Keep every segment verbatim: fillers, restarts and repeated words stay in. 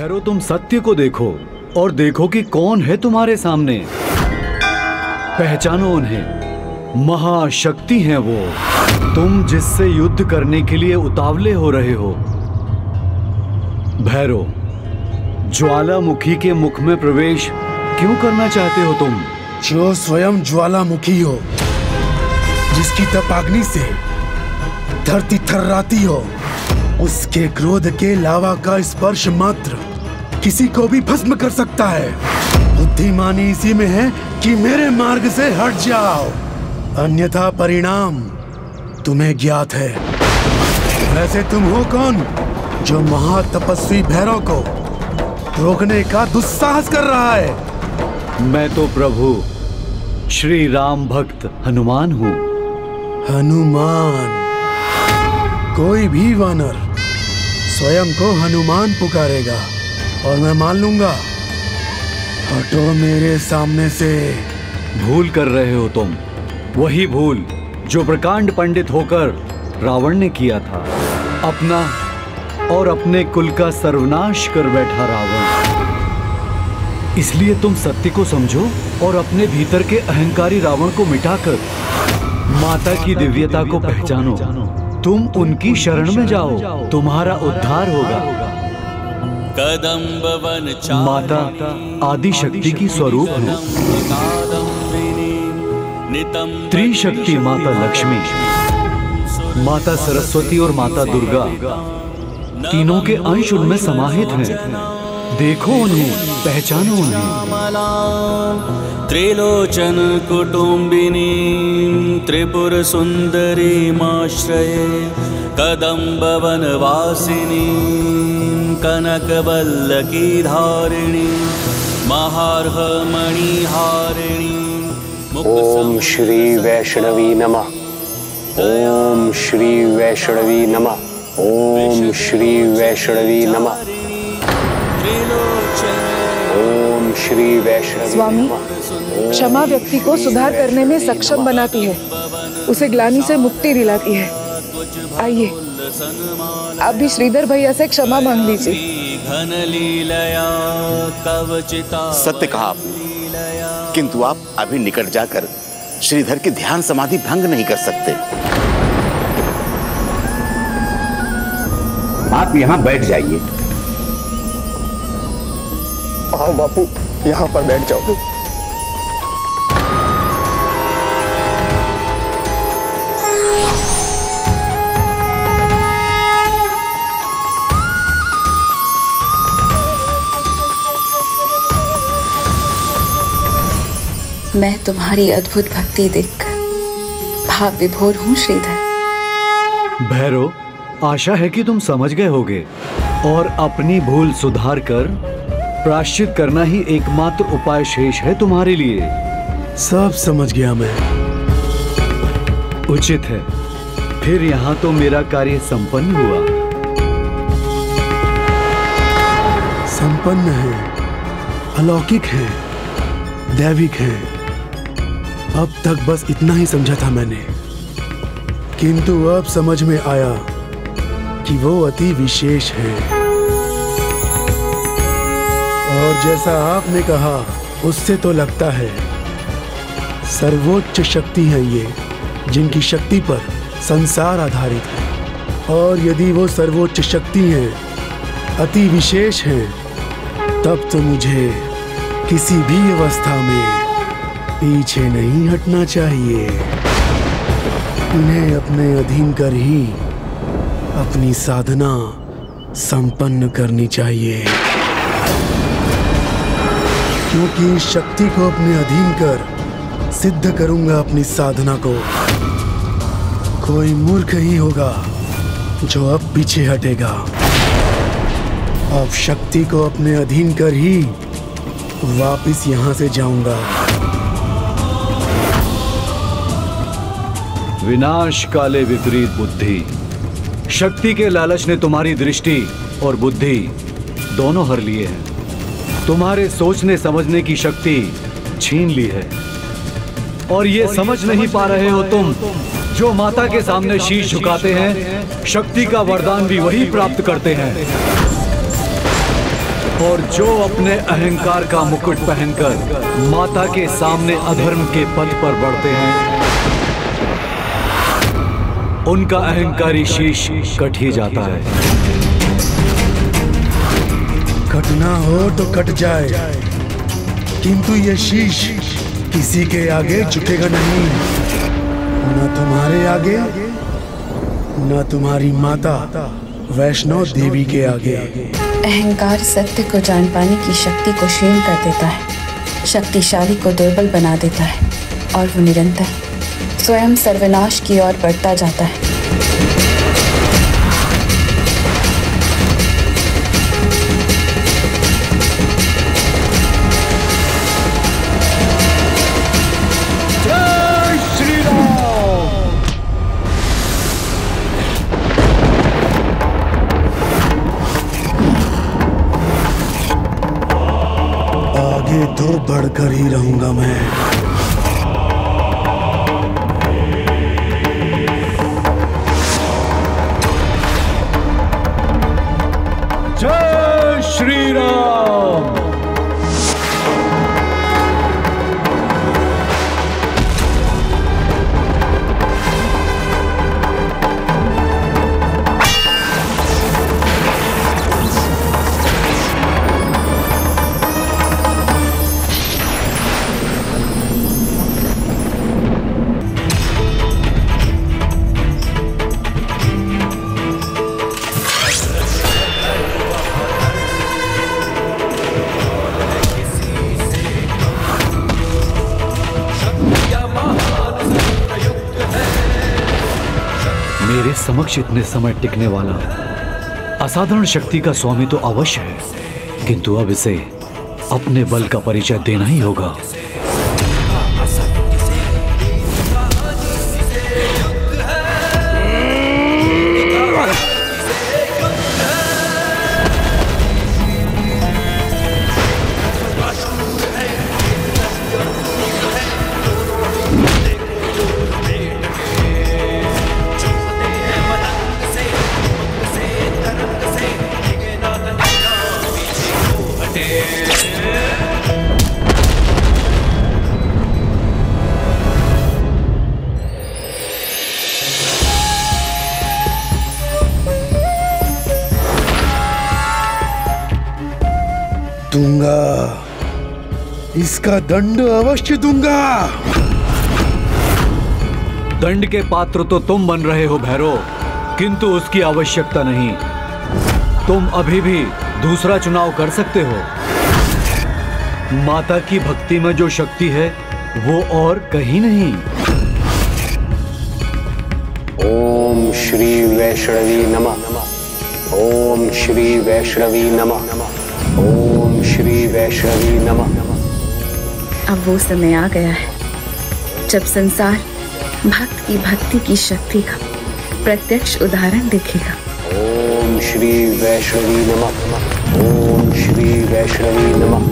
भैरव, तुम सत्य को देखो और देखो कि कौन है तुम्हारे सामने। पहचानो उन्हें, महाशक्ति हैं वो। तुम जिससे युद्ध करने के लिए उतावले हो रहे हो। भैरव, ज्वालामुखी के मुख में प्रवेश क्यों करना चाहते हो तुम? जो स्वयं ज्वालामुखी हो, जिसकी तपाग्नि से धरती थर्राती हो, उसके क्रोध के लावा का स्पर्श मात्र किसी को भी भस्म कर सकता है। बुद्धिमानी इसी में है कि मेरे मार्ग से हट जाओ, अन्यथा परिणाम तुम्हें ज्ञात है। वैसे तुम हो कौन जो महातपस्वी भैरव को रोकने का दुस्साहस कर रहा है? मैं तो प्रभु श्री राम भक्त हनुमान हूँ। हनुमान? कोई भी वानर स्वयं को हनुमान पुकारेगा और मैं मान लूंगा? हटो मेरे सामने से। भूल कर रहे हो तुम, वही भूल जो प्रकांड पंडित होकर रावण ने किया था। अपना और अपने कुल का सर्वनाश कर बैठा रावण। इसलिए तुम सत्य को समझो और अपने भीतर के अहंकारी रावण को मिटाकर माता की दिव्यता को पहचानो। तुम उनकी शरण में जाओ, तुम्हारा उद्धार होगा। कदम्बवन माता आदि शक्ति की स्वरूप है। त्रिशक्ति माता लक्ष्मी, माता सरस्वती और माता दुर्गा, तीनों के अंश उनमें समाहित हैं। देखो उन्हें, पहचानो उन्हें। त्रिलोचन कुटुम्बिनी त्रिपुर सुंदरी माश्रये कदम्बवन वासिनी कनक वल्ल की धारिणी महर्ह मणि हारिणी। ओम श्री वैष्णवी नमः। ओम श्री वैष्णवी नमः। ओम श्री वैष्णवी नमः। ओम श्री वैष्णवी। स्वामी, क्षमा व्यक्ति को सुधार करने में सक्षम बनाती है, उसे ग्लानि से मुक्ति दिलाती है। आइए, आप भी श्रीधर भैया से क्षमा मांग लीजिए। सत्य कहा आपने, किंतु आप अभी निकट जाकर श्रीधर की ध्यान समाधि भंग नहीं कर सकते। आप यहाँ बैठ जाइए। आओ बापू, यहाँ पर बैठ जाओ। मैं तुम्हारी अद्भुत भक्ति देखकर भाव विभोर हूँ श्रीधर। भैरव, आशा है कि तुम समझ गए होगे और अपनी भूल सुधार कर प्रायश्चित करना ही एकमात्र उपाय शेष है तुम्हारे लिए। सब समझ गया मैं। उचित है, फिर यहाँ तो मेरा कार्य संपन्न हुआ। संपन्न है, अलौकिक है, दैविक है। अब तक बस इतना ही समझा था मैंने, किंतु अब समझ में आया कि वो अति विशेष है। और जैसा आपने कहा, उससे तो लगता है सर्वोच्च शक्ति है ये, जिनकी शक्ति पर संसार आधारित है। और यदि वो सर्वोच्च शक्ति है, अति विशेष है, तब तो मुझे किसी भी अवस्था में पीछे नहीं हटना चाहिए। उन्हें अपने अधीन कर ही अपनी साधना संपन्न करनी चाहिए, क्योंकि इस शक्ति को अपने अधीन कर सिद्ध करूंगा अपनी साधना को। कोई मूर्ख ही होगा जो अब पीछे हटेगा। अब शक्ति को अपने अधीन कर ही वापस यहाँ से जाऊंगा। विनाश काले विपरीत बुद्धि, शक्ति के लालच ने तुम्हारी दृष्टि और बुद्धि दोनों हर लिए हैं। तुम्हारे सोचने समझने की शक्ति छीन ली है और ये और समझ, समझ नहीं पा रहे हो तुम जो माता के सामने शीश झुकाते हैं, शक्ति का वरदान भी वही प्राप्त करते हैं। और जो अपने अहंकार का मुकुट पहनकर माता के सामने अधर्म के पद पर बढ़ते हैं, उनका अहंकारी शीश कट ही जाता है। कटना हो तो कट जाए, किंतु ये शीश किसी के आगे झुकेगा नहीं, न तुम्हारे आगे न तुम्हारी माता वैष्णो देवी के आगे। अहंकार सत्य को जान पाने की शक्ति को क्षीण कर देता है, शक्तिशाली को दुर्बल बना देता है और वो निरंतर स्वयं सर्वनाश की ओर बढ़ता जाता है। तो बढ़कर ही रहूंगा मैं। जय श्री राम। समक्ष इतने समय टिकने वाला असाधारण शक्ति का स्वामी तो अवश्य है, किंतु अब इसे अपने बल का परिचय देना ही होगा। इसका दंड अवश्य दूंगा। दंड के पात्र तो तुम बन रहे हो भैरव, किंतु उसकी आवश्यकता नहीं। तुम अभी भी दूसरा चुनाव कर सकते हो। माता की भक्ति में जो शक्ति है वो और कहीं नहीं। ओम श्री वैष्णवी नमः। ओम श्री वैष्णवी नमः। ओम श्री वैष्णवी नमः। अब वो समय आ गया है जब संसार भक्त की भक्ति की शक्ति का प्रत्यक्ष उदाहरण देखेगा। ओम श्री वैष्णवी नमः। ओम श्री वैष्णवी नमः।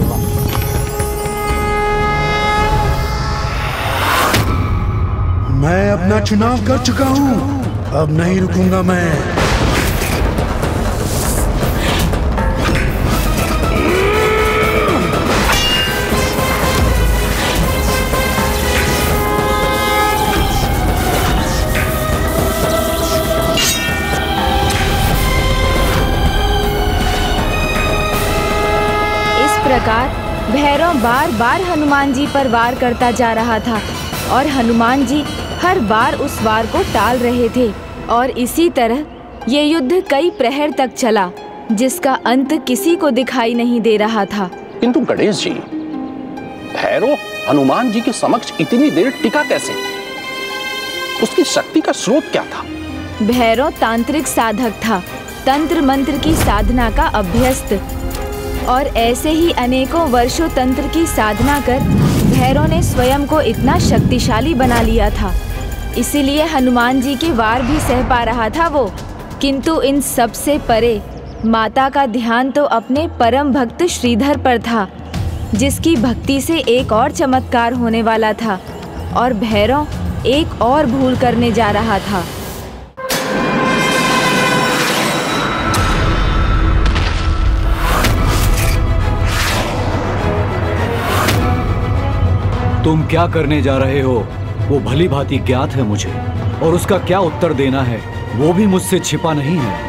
मैं अपना चुनाव कर चुका हूँ, अब नहीं रुकूंगा मैं। भैरव बार बार हनुमान जी पर वार करता जा रहा था और हनुमान जी हर बार उस वार को टाल रहे थे, और इसी तरह ये युद्ध कई प्रहर तक चला जिसका अंत किसी को दिखाई नहीं दे रहा था। किंतु गणेश जी, भैरव हनुमान जी के समक्ष इतनी देर टिका कैसे? उसकी शक्ति का स्रोत क्या था? भैरव तांत्रिक साधक था, तंत्र मंत्र की साधना का अभ्यस्त, और ऐसे ही अनेकों वर्षों तंत्र की साधना कर भैरव ने स्वयं को इतना शक्तिशाली बना लिया था, इसीलिए हनुमान जी के वार भी सह पा रहा था वो। किंतु इन सब से परे माता का ध्यान तो अपने परम भक्त श्रीधर पर था, जिसकी भक्ति से एक और चमत्कार होने वाला था, और भैरव एक और भूल करने जा रहा था। तुम क्या करने जा रहे हो वो भली भांति ज्ञात है मुझे, और उसका क्या उत्तर देना है वो भी मुझसे छिपा नहीं है।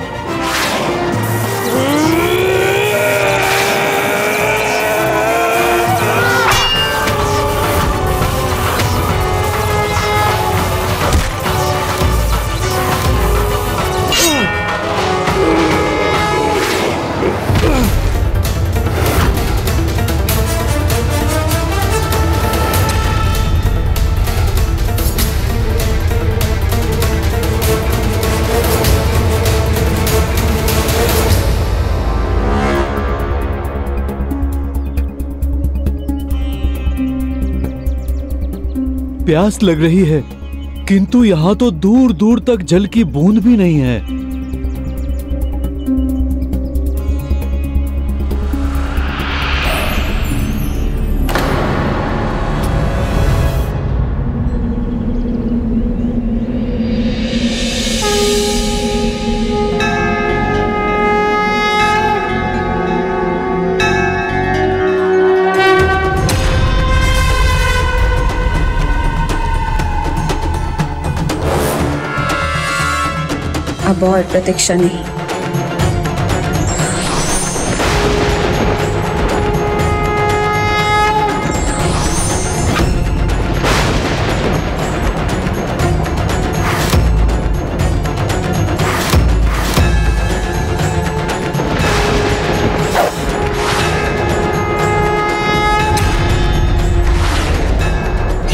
प्यास लग रही है, किंतु यहाँ तो दूर दूर तक जल की बूंद भी नहीं है। और प्रतीक्षा नहीं,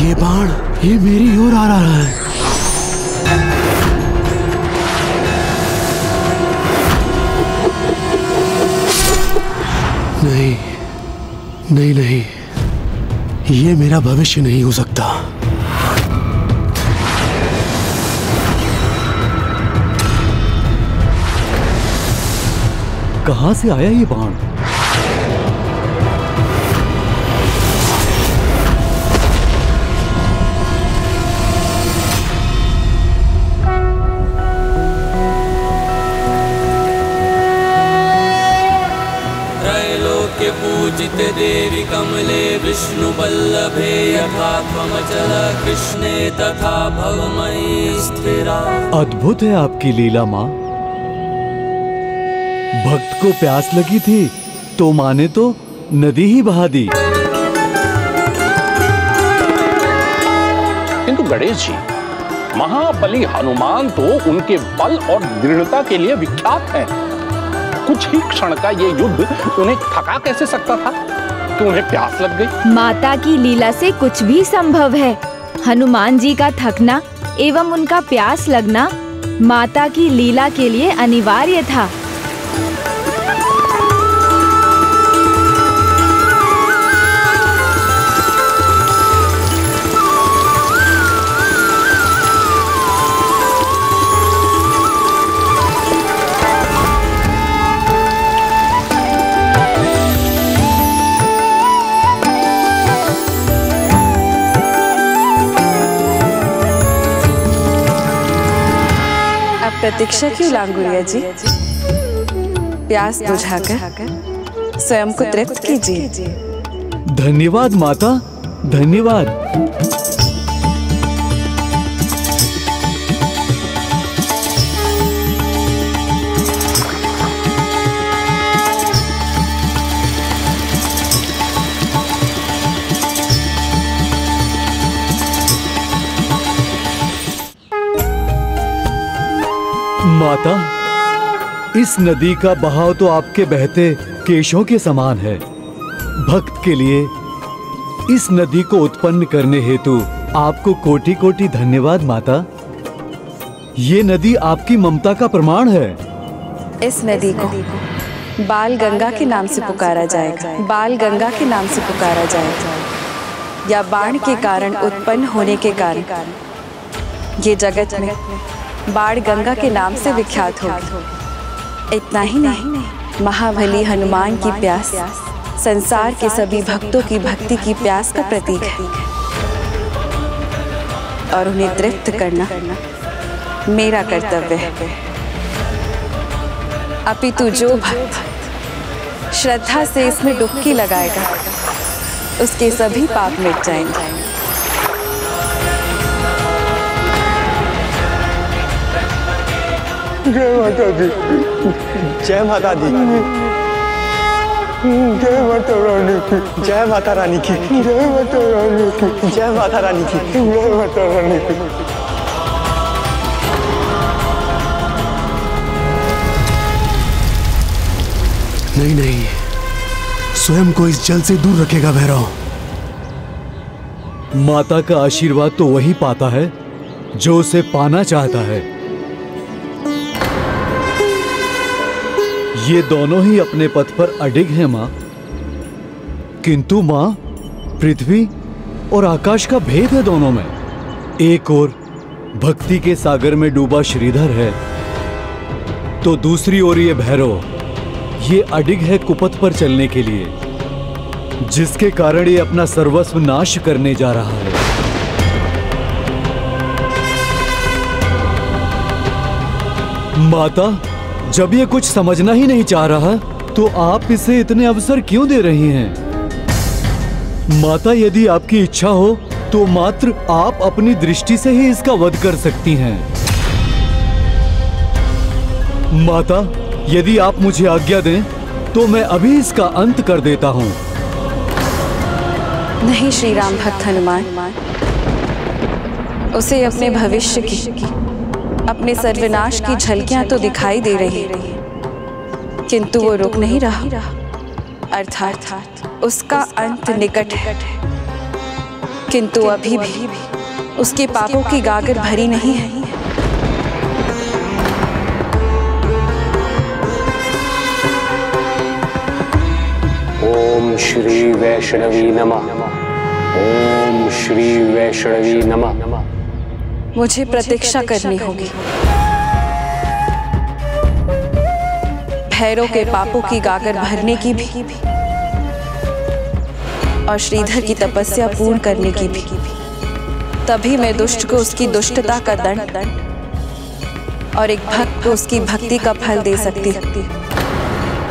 ये बाण ये मेरी ओर आ रहा है। नहीं नहीं, ये मेरा भविष्य नहीं हो सकता। कहां से आया ये बाण? पूजिते देवी कमले विष्णु बल्लभे यथा त्वमचल कृष्णे तथा भवमयि स्थिरा। अद्भुत है आपकी लीला माँ। भक्त को प्यास लगी थी तो माँ ने तो नदी ही बहा दी। किंतु गणेश जी, महाबली हनुमान तो उनके बल और दृढ़ता के लिए विख्यात हैं। कुछ ही क्षण का ये युद्ध उन्हें थका कैसे सकता था कि उन्हें प्यास लग गई? माता की लीला से कुछ भी संभव है। हनुमान जी का थकना एवं उनका प्यास लगना माता की लीला के लिए अनिवार्य था। प्रतीक्षा क्यों लांगुरिया जी? प्यास बुझाकर स्वयं को तृप्त कीजिए। धन्यवाद माता, धन्यवाद। माता, इस नदी का बहाव तो आपके बहते केशों के समान है। भक्त के लिए इस नदी को उत्पन्न करने हेतु आपको कोटि कोटि धन्यवाद माता। ये नदी आपकी ममता का प्रमाण है। इस नदी को बाल गंगा के नाम से पुकारा जाएगा, बाल गंगा के नाम से पुकारा जाएगा। या बाढ़ के कारण उत्पन्न होने के कारण ये जगत में बाण गंगा के नाम से विख्यात होगी। इतना ही नहीं, महाबली हनुमान की प्यास संसार के सभी भक्तों की भक्ति की प्यास का प्रतीक है, और उन्हें तृप्त करना मेरा कर्तव्य है। अपितु जो भक्त श्रद्धा से इसमें डुबकी लगाएगा उसके सभी पाप मिट जाएंगे। जय माता दी, जय माता दी, जय माता रानी की, जय माता रानी की, जय माता रानी की, जय माता रानी की, जय माता रानी की। नहीं नहीं, स्वयं को इस जल से दूर रखेगा भैरव। माता का आशीर्वाद तो वही पाता है जो उसे पाना चाहता है। ये दोनों ही अपने पथ पर अडिग हैं माँ, किंतु माँ पृथ्वी और आकाश का भेद है दोनों में। एक ओर भक्ति के सागर में डूबा श्रीधर है, तो दूसरी ओर ये भैरव, ये अडिग है कुपथ पर चलने के लिए, जिसके कारण ये अपना सर्वस्व नाश करने जा रहा है। माता, जब ये कुछ समझना ही नहीं चाह रहा, तो आप इसे इतने अवसर क्यों दे रही हैं? माता, यदि आपकी इच्छा हो तो मात्र आप अपनी दृष्टि से ही इसका वध कर सकती हैं। माता, यदि आप मुझे आज्ञा दें तो मैं अभी इसका अंत कर देता हूँ। नहीं श्री राम भक्त हनुमान, उसे अपने भविष्य की, अपने सर्वनाश की झलकियां तो दिखाई दे रही हैं, किंतु वो रुक नहीं रहा, अर्थात उसका अंत निकट है, किंतु अभी भी उसके पापों की गागर भरी नहीं है। ओम श्री वैष्णवी नमः, ओम श्री वैष्णवी नमः। मुझे प्रतीक्षा करनी होगी। भैरव के पापों की गागर भरने की भी और श्रीधर की तपस्या पूर्ण करने की भी, तभी मैं दुष्ट को उसकी दुष्टता का दंड और एक भक्त को उसकी भक्ति का फल दे सकती हूँ।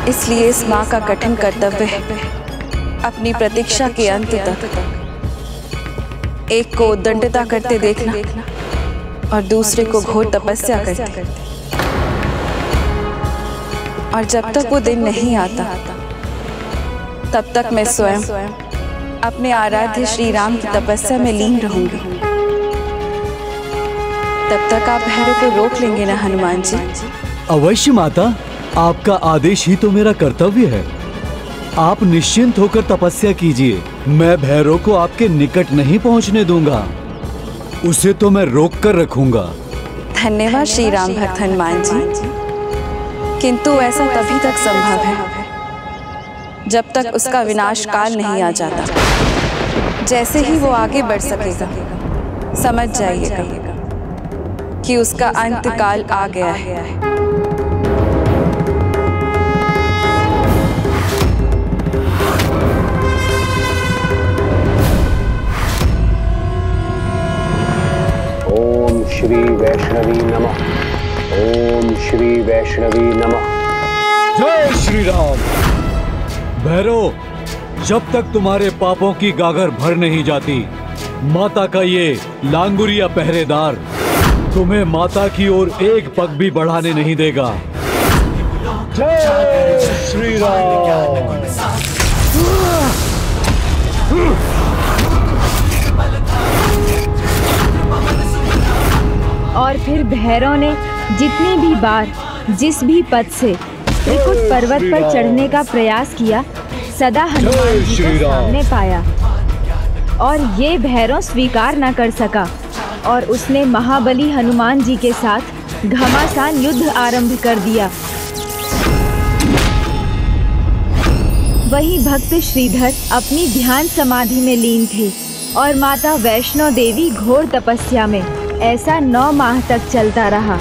इसलिए इस माँ का कठिन कर्तव्य है अपनी प्रतीक्षा के अंत तक एक को दंडता करते देखना और दूसरे को घोर तपस्या करते, और जब तक वो दिन नहीं आता तब तक मैं स्वयं अपने आराध्य श्री राम की तपस्या में लीन रहूंगी। तब तक आप भैरव को रोक लेंगे ना हनुमान जी? अवश्य माता, आपका आदेश ही तो मेरा कर्तव्य है। आप निश्चिंत होकर तपस्या कीजिए, मैं भैरव को आपके निकट नहीं पहुंचने दूंगा, उसे तो मैं रोक कर रखूंगा। धन्यवाद श्री राम भक्त हनुमान जी, किंतु ऐसा तभी तक संभव है जब तक उसका विनाश काल नहीं आ जाता। जैसे ही वो आगे बढ़ सकेगा समझ जाइएगा कि उसका अंत काल आ गया है। श्री वैष्णवी नमः, ओम श्री वैष्णवी नमः। जय श्री राम। भैरव, जब तक तुम्हारे पापों की गागर भर नहीं जाती, माता का ये लांगुरिया पहरेदार तुम्हें माता की ओर एक पग भी बढ़ाने नहीं देगा। जय श्री राम। और फिर भैरव ने जितनी भी बार जिस भी पद से त्रिकुट पर्वत पर चढ़ने का प्रयास किया, सदा हनुमान जी को सामने पाया और ये भैरव स्वीकार न कर सका और उसने महाबली हनुमान जी के साथ घमासान युद्ध आरंभ कर दिया। वही भक्त श्रीधर अपनी ध्यान समाधि में लीन थे और माता वैष्णो देवी घोर तपस्या में। ऐसा नौ माह तक चलता रहा।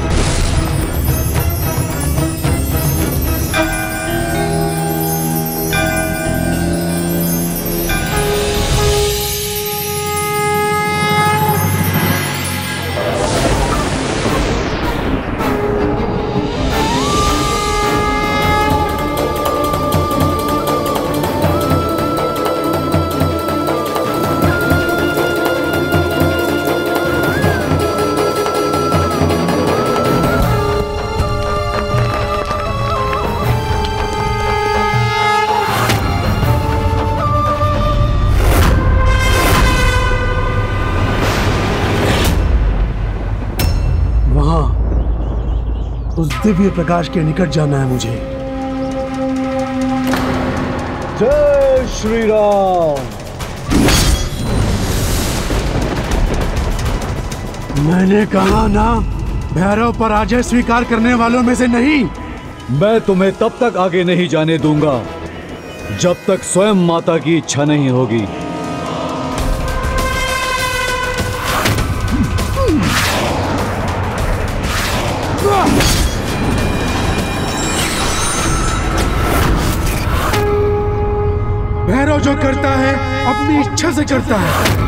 उस दिव्य प्रकाश के निकट जाना है मुझे। जय श्री राम। मैंने कहा ना, भैरव पराजय स्वीकार करने वालों में से नहीं। मैं तुम्हें तब तक आगे नहीं जाने दूंगा जब तक स्वयं माता की इच्छा नहीं होगी। भैरव जो करता है अपनी इच्छा से करता है।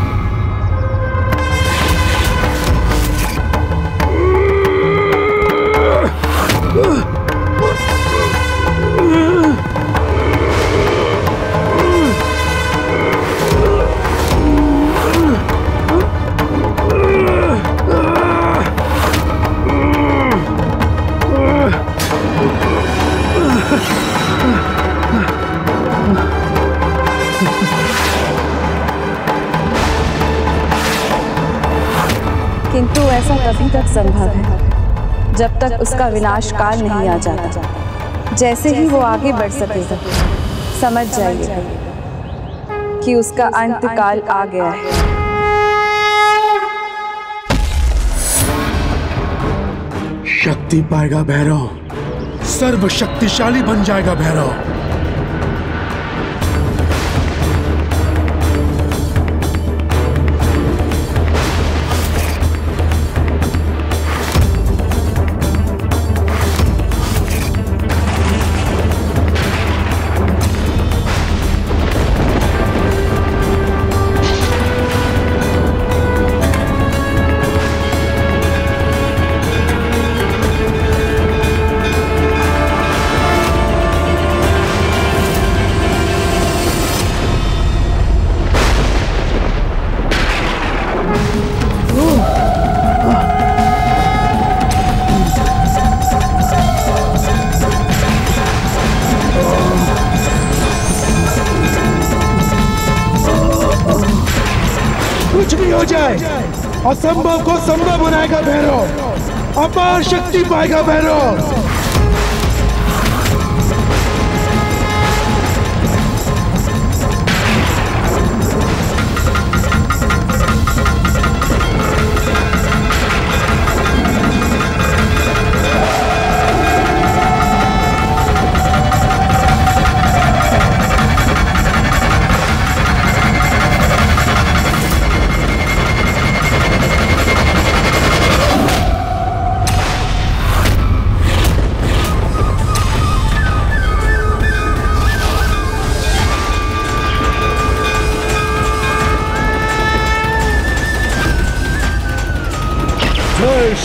किंतु ऐसा तभी तक संभव है जब तक उसका विनाश काल नहीं आ जाता। जैसे ही वो आगे बढ़ सकेगा, समझ जाइए कि उसका अंत काल आ गया है। शक्ति पाएगा भैरव, सर्वशक्तिशाली बन जाएगा भैरव। असंभव को संभव बनाएगा भैरव, अपार शक्ति पाएगा भैरव।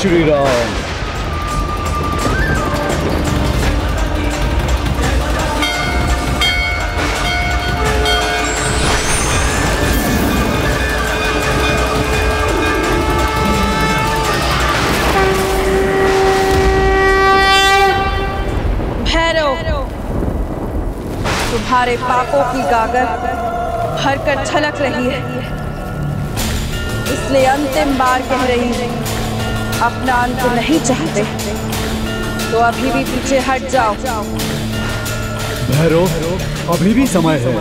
श्री राम। भैरव, तुम्हारे पापों की गागर भरकर छलक रही है, इसलिए अंतिम बार कह रही है, अपना अंत नहीं चाहते तो अभी भी पीछे हट जाओ। भैरव, अभी भी समय है,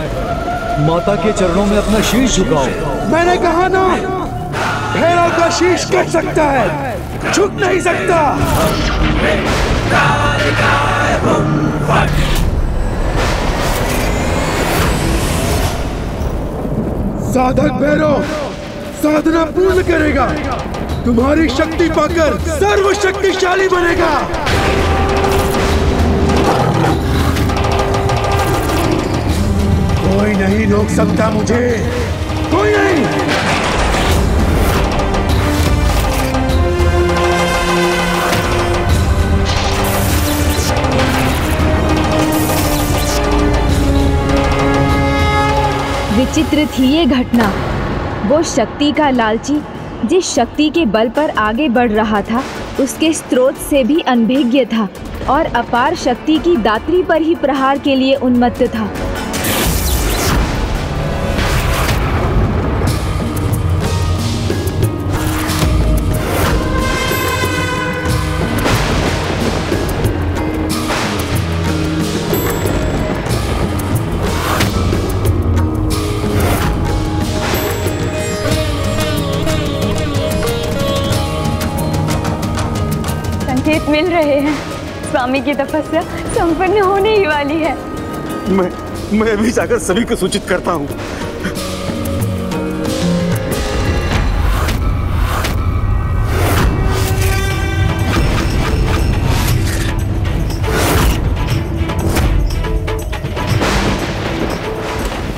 माता के चरणों में अपना शीश झुकाओ। मैंने कहा ना, भैरव का शीश कट सकता है, झुक नहीं सकता। साधक भैरव साधना पूर्ण करेगा, तुम्हारी शक्ति पाकर सर्वशक्तिशाली बनेगा। कोई नहीं रोक सकता मुझे, कोई नहीं। विचित्र थी ये घटना। वो शक्ति का लालची जिस शक्ति के बल पर आगे बढ़ रहा था, उसके स्रोत से भी अनभिज्ञ था और अपार शक्ति की दात्री पर ही प्रहार के लिए उन्मत्त था। संकेत मिल रहे हैं। स्वामी की तपस्या संपन्न होने ही वाली है। मैं मैं भी जाकर सभी को सूचित करता हूँ।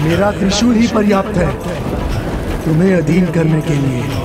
मेरा त्रिशूल ही पर्याप्त है तुम्हें अधीन करने के लिए।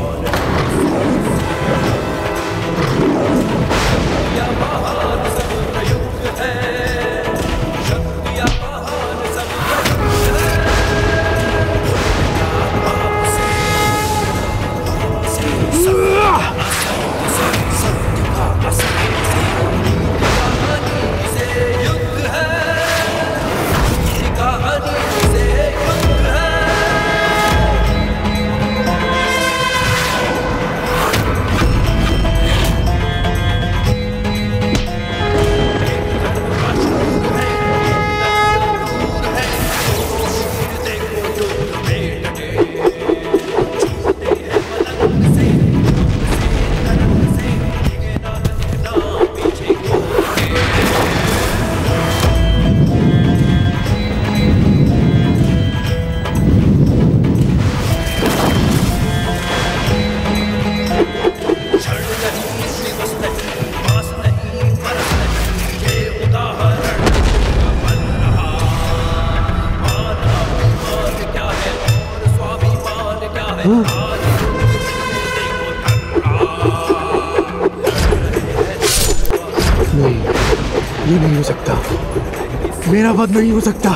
मेरा वध नहीं हो सकता।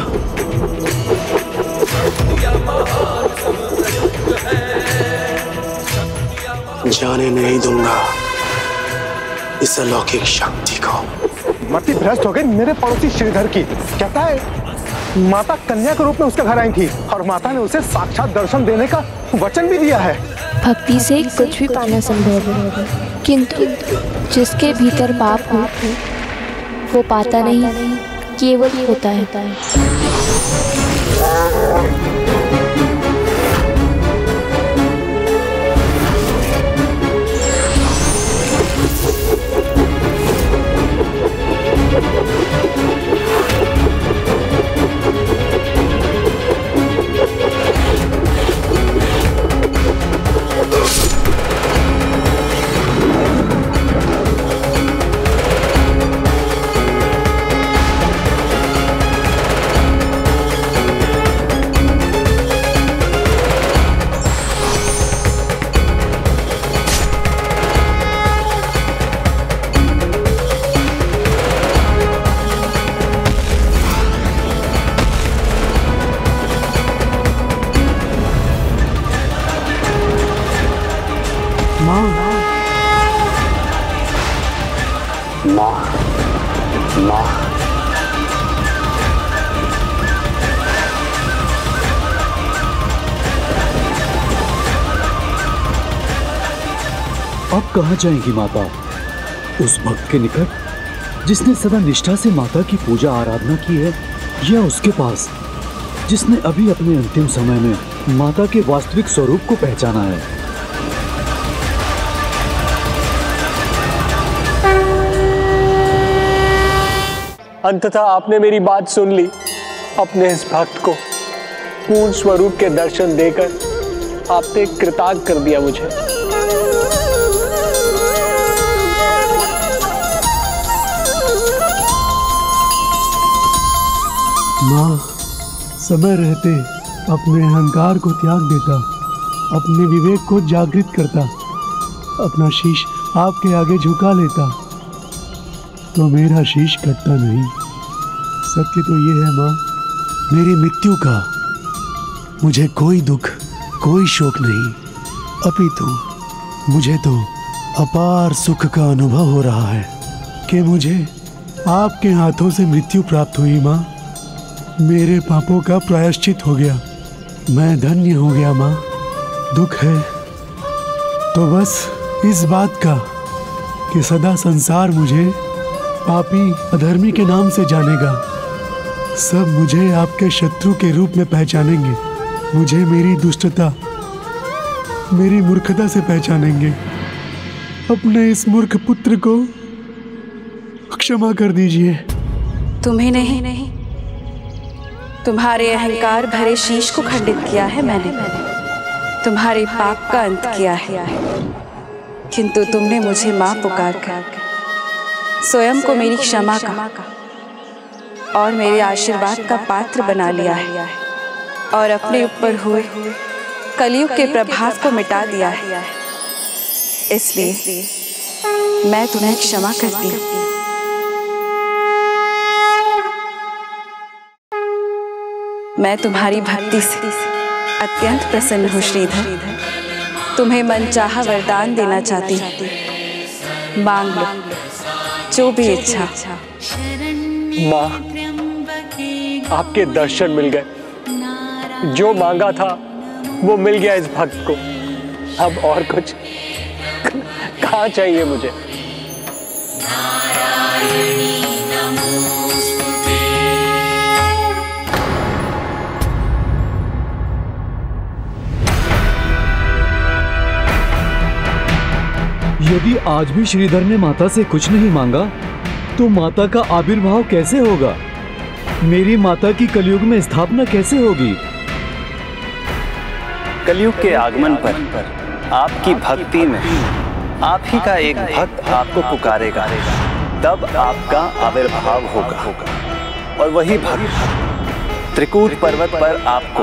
जाने नहीं दूंगा इस अलौकिक शक्ति को। मति भ्रष्ट हो गई मेरे पड़ोसी श्रीधर की। कहता है माता कन्या के रूप में उसके घर आई थी और माता ने उसे साक्षात दर्शन देने का वचन भी दिया है। भक्ति से कुछ भी पाना संभव है, किंतु जिसके भीतर पाप हो वो पाता नहीं, केवल ही होता है। कहाँ जाएंगी माता? उस भक्त के निकट जिसने सदा निष्ठा से माता की पूजा आराधना की है, या उसके पास जिसने अभी अपने अंतिम समय में माता के वास्तविक स्वरूप को पहचाना है? अंततः आपने मेरी बात सुन ली। अपने इस भक्त को पूर्ण स्वरूप के दर्शन देकर आपने कृतार्थ कर दिया मुझे। माँ, समय रहते अपने अहंकार को त्याग देता, अपने विवेक को जागृत करता, अपना शीश आपके आगे झुका लेता तो मेरा शीश कटता नहीं। सत्य तो ये है माँ, मेरी मृत्यु का मुझे कोई दुख, कोई शोक नहीं, अपितु मुझे तो अपार सुख का अनुभव हो रहा है कि मुझे आपके हाथों से मृत्यु प्राप्त हुई। माँ, मेरे पापों का प्रायश्चित हो गया, मैं धन्य हो गया। माँ, दुख है तो बस इस बात का कि सदा संसार मुझे पापी, अधर्मी के नाम से जानेगा। सब मुझे आपके शत्रु के रूप में पहचानेंगे, मुझे मेरी दुष्टता, मेरी मूर्खता से पहचानेंगे। अपने इस मूर्ख पुत्र को क्षमा कर दीजिए। तुम्हें नहीं, नहीं। तुम्हारे अहंकार भरे शीश को खंडित किया है मैंने, तुम्हारे पाप का अंत किया है, किंतु तुमने मुझे मां पुकार कर स्वयं को मेरी क्षमा का और मेरे आशीर्वाद का पात्र बना लिया है और अपने ऊपर हुए कलियुग के प्रभाव को मिटा दिया है। इसलिए मैं तुम्हें क्षमा करती हूँ। मैं तुम्हारी भक्ति से अत्यंत प्रसन्न हूँ श्रीधर। तुम्हें मनचाहा वरदान देना चाहती हूँ, मांग लो जो भी इच्छा। माँ, आपके दर्शन मिल गए, जो मांगा था वो मिल गया इस भक्त को। अब और कुछ कहाँ चाहिए मुझे। यदि आज भी श्रीधर ने माता से कुछ नहीं मांगा तो माता का आविर्भाव कैसे होगा? मेरी माता की कलयुग में स्थापना कैसे होगी? कलयुग के आगमन पर आपकी भक्ति में आप ही का एक भक्त आपको पुकारेगा, तब आपका आविर्भाव होगा और वही भक्त त्रिकूट पर्वत पर आपको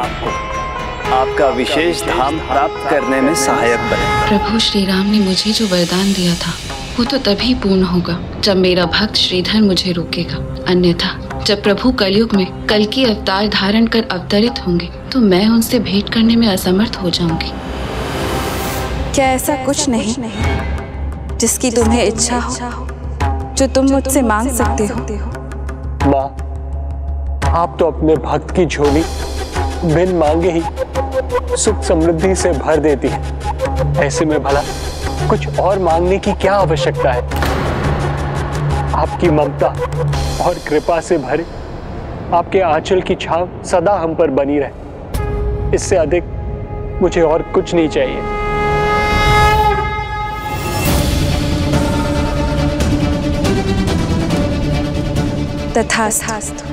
आपका विशेष धाम प्राप्त करने में सहायक बने। प्रभु श्री राम ने मुझे जो वरदान दिया था वो तो तभी पूर्ण होगा जब मेरा भक्त श्रीधर मुझे रोकेगा, अन्यथा जब प्रभु कलयुग में कल्कि अवतार धारण कर अवतरित होंगे तो मैं उनसे भेंट करने में असमर्थ हो जाऊंगी। क्या ऐसा कुछ नहीं जिसकी तुम्हें इच्छा हो जो तुम मुझसे मांग सकते हो? माँ, आप तो अपने भक्त की झोली बिन मांगे ही सुख समृद्धि से भर देती है, ऐसे में भला कुछ और मांगने की क्या आवश्यकता है? आपकी ममता और कृपा से भरे आपके आंचल की छाव सदा हम पर बनी रहे, इससे अधिक मुझे और कुछ नहीं चाहिए। तथास्तु।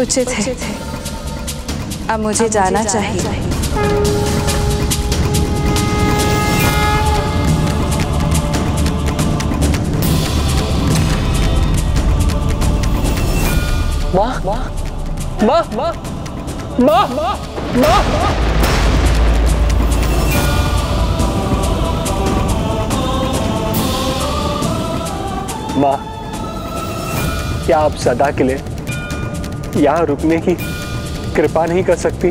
उचित है, अब मुझे जाना चाहिए। माँ माँ माँ माँ माँ माँ माँ माँ, क्या आप सदा के लिए यहाँ रुकने की कृपा नहीं कर सकती?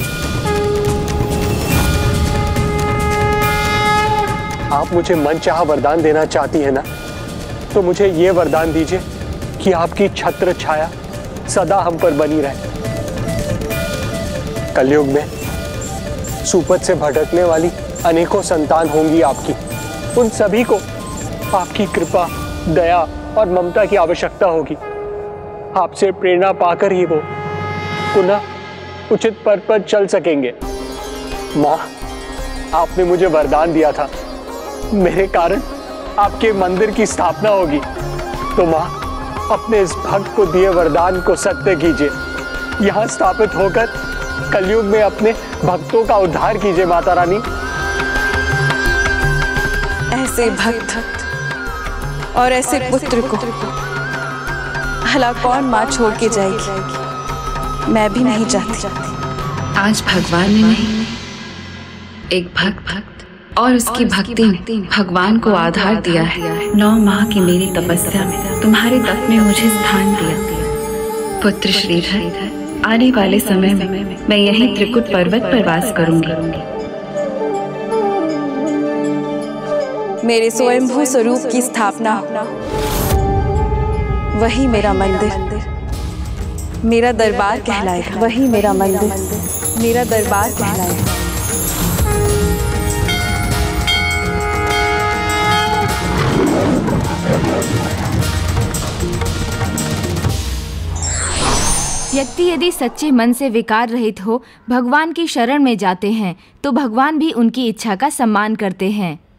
आप मुझे मनचाहा वरदान देना चाहती है ना, तो मुझे ये वरदान दीजिए कि आपकी छत्र छाया सदा हम पर बनी रहे। कलयुग में सुपथ से भटकने वाली अनेकों संतान होंगी आपकी, उन सभी को आपकी कृपा, दया और ममता की आवश्यकता होगी। आपसे प्रेरणा पाकर ही वो पुनः उचित पथ पर चल सकेंगे। माँ, आपने मुझे वरदान दिया था, मेरे कारण आपके मंदिर की स्थापना होगी, तो माँ अपने इस भक्त को दिए वरदान को सत्य कीजिए। यहाँ स्थापित होकर कलयुग में अपने भक्तों का उद्धार कीजिए माता रानी। ऐसे भक्त और ऐसे पुत्र को भला कौन माँ छोड़ के जाएगी? मैं भी नहीं चाहती। आज भगवान ने नहीं, एक भक्त भक्त और उसकी भक्ति ने भगवान को आधार दिया है। नौ माह की मेरी तपस्या में तुम्हारे तप ने मुझे स्थान दिया। पुत्र श्रीधर, आने वाले समय में मैं यहीं त्रिकुट पर्वत पर वास करूंगी। मेरे स्वयंभू स्वरूप की स्थापना वही मेरा मंदिर मेरा दरबार कहलाएगा। वही मेरा मंदिर मेरा दरबार कहलाएगा। व्यक्ति यदि सच्चे मन से विकार रहित हो भगवान की शरण में जाते हैं तो भगवान भी उनकी इच्छा का सम्मान करते हैं।